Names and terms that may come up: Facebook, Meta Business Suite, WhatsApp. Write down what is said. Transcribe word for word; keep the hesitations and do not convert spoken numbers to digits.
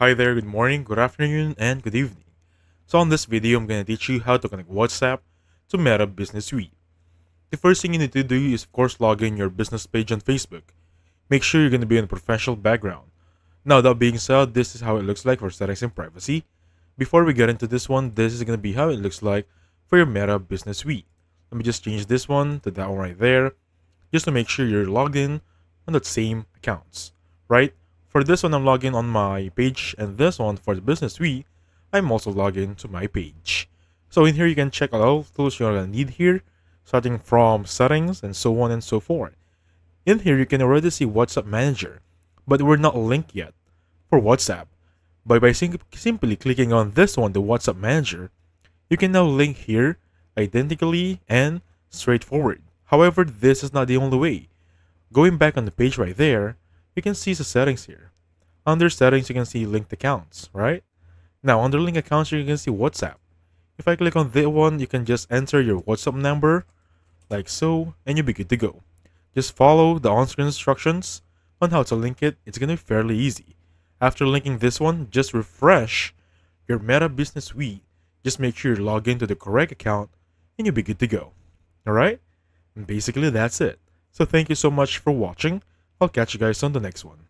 Hi there, good morning, good afternoon, and good evening. So on this video, I'm going to teach you how to connect WhatsApp to Meta Business Suite. The first thing you need to do is of course log in your business page on Facebook. Make sure you're going to be in a professional background. Now that being said, this is how it looks like for settings and privacy. Before we get into this one, this is going to be how it looks like for your Meta Business Suite. Let me just change this one to that one right there, just to make sure you're logged in on the same accounts, right? For this one, I'm logged in on my page, and this one for the Business Suite, I'm also logged in to my page. So in here, you can check all the tools you're going to need here, starting from settings and so on and so forth. In here, you can already see WhatsApp Manager, but we're not linked yet for WhatsApp. But by sim simply clicking on this one, the WhatsApp Manager, you can now link here identically and straightforward. However, this is not the only way. Going back on the page right there, you can see the settings here. Under settings, you can see linked accounts, right? Now, under linked accounts, you can see WhatsApp. If I click on that one, you can just enter your WhatsApp number, like so, and you'll be good to go. Just follow the on-screen instructions on how to link it. It's going to be fairly easy. After linking this one, just refresh your Meta Business Suite. Just make sure you log into the correct account, and you'll be good to go. Alright? And basically, that's it. So thank you so much for watching. I'll catch you guys on the next one.